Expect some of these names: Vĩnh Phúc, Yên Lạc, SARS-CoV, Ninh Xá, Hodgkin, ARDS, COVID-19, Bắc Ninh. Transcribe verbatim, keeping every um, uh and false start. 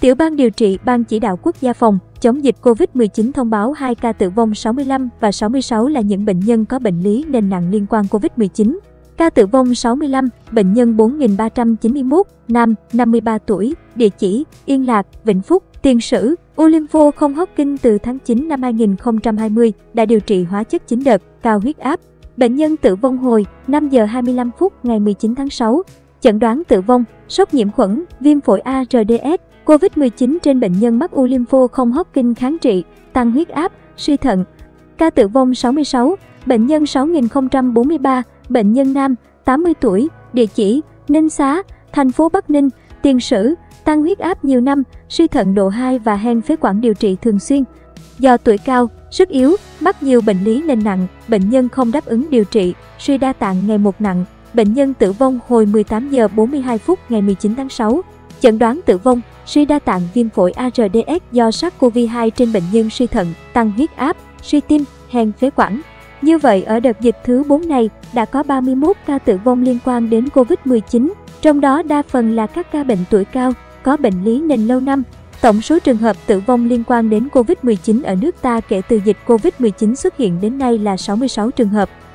Tiểu ban điều trị Ban Chỉ đạo Quốc gia phòng chống dịch Covid mười chín thông báo hai ca tử vong sáu mươi lăm và sáu mươi sáu là những bệnh nhân có bệnh lý nền nặng liên quan Covid mười chín. Ca tử vong sáu mươi lăm, bệnh nhân bốn nghìn ba trăm chín mươi mốt, nam, năm mươi ba tuổi, địa chỉ Yên Lạc, Vĩnh Phúc, tiền sử u lympho không Hodgkin từ tháng chín năm hai nghìn không trăm hai mươi, đã điều trị hóa chất chín đợt, cao huyết áp. Bệnh nhân tử vong hồi năm giờ hai mươi lăm phút ngày mười chín tháng sáu. Chẩn đoán tử vong, sốc nhiễm khuẩn, viêm phổi A R D S, Covid mười chín trên bệnh nhân mắc u lympho không Hodgkin kháng trị, tăng huyết áp, suy thận. Ca tử vong sáu mươi sáu, bệnh nhân sáu nghìn không trăm bốn mươi ba, bệnh nhân nam, tám mươi tuổi, địa chỉ Ninh Xá, thành phố Bắc Ninh, tiền sử tăng huyết áp nhiều năm, suy thận độ hai và hen phế quản, điều trị thường xuyên. Do tuổi cao, sức yếu, mắc nhiều bệnh lý nền nặng, bệnh nhân không đáp ứng điều trị, suy đa tạng ngày một nặng. Bệnh nhân tử vong hồi mười tám giờ bốn mươi hai phút ngày mười chín tháng sáu. Chẩn đoán tử vong, suy đa tạng viêm phổi A R D S do SARS-CoV hai trên bệnh nhân suy thận, tăng huyết áp, suy tim, hen phế quản. Như vậy, ở đợt dịch thứ bốn này, đã có ba mươi mốt ca tử vong liên quan đến Covid mười chín, trong đó đa phần là các ca bệnh tuổi cao, có bệnh lý nền lâu năm. Tổng số trường hợp tử vong liên quan đến Covid mười chín ở nước ta kể từ dịch Covid mười chín xuất hiện đến nay là sáu mươi sáu trường hợp.